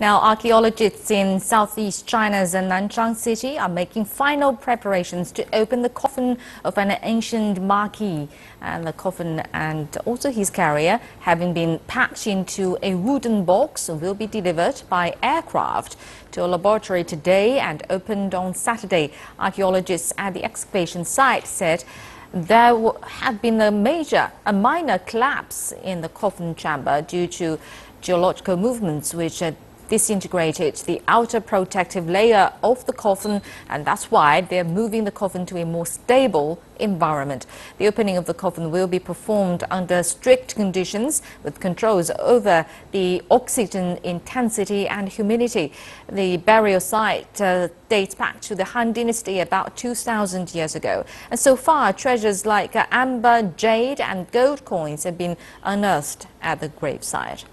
Now, archaeologists in southeast China's Nanchang City are making final preparations to open the coffin of an ancient marquis. And the coffin and also his carrier, having been packed into a wooden box, will be delivered by aircraft to a laboratory today and opened on Saturday. Archaeologists at the excavation site said there had been a minor collapse in the coffin chamber due to geological movements which had disintegrated the outer protective layer of the coffin, and that's why they're moving the coffin to a more stable environment. The opening of the coffin will be performed under strict conditions with controls over the oxygen intensity and humidity. The burial site dates back to the Han Dynasty about 2,000 years ago. And so far, treasures like amber, jade and gold coins have been unearthed at the gravesite.